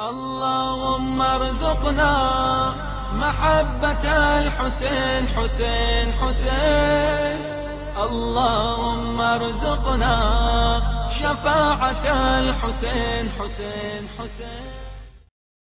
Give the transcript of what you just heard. اللهم ارزقنا محبة الحسين حسين حسين، اللهم ارزقنا شفاعة الحسين حسين حسين.